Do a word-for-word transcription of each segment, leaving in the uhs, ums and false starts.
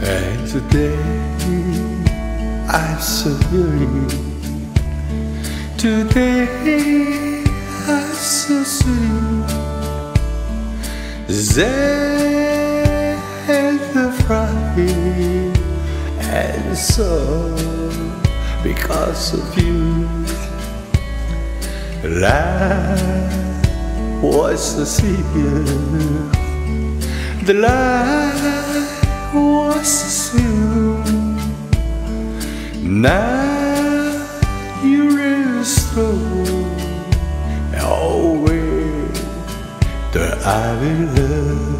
And today I'm sorry. Today I'm so sorry. The Friday and so because of you, life was the savior. The life was the savior. Now you're restored. Always the I will love.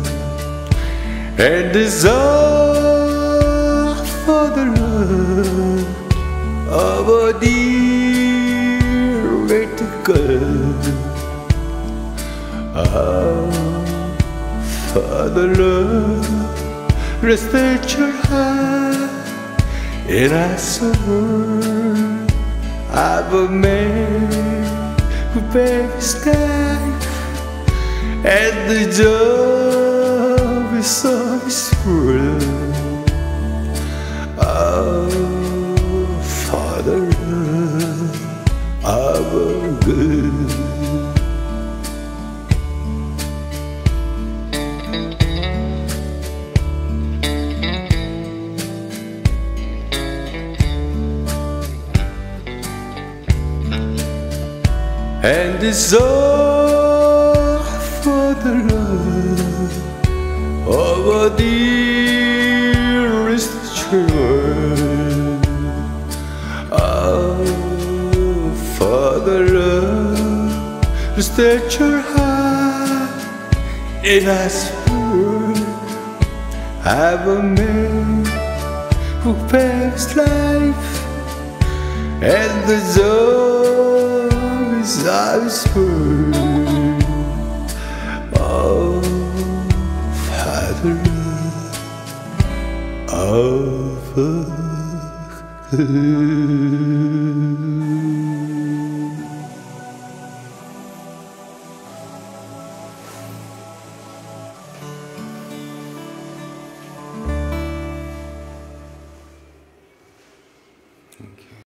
And it's all for the love of a dear little girl. Oh, for the love, restate your heart in a summer of a man who bears time and the joy. So it's true. Oh, Father of good. And it's all for the love of a dearest children. Oh, Father, love, restate your heart in a spirit. Have a man who passed life and the joys of his world. Oh, of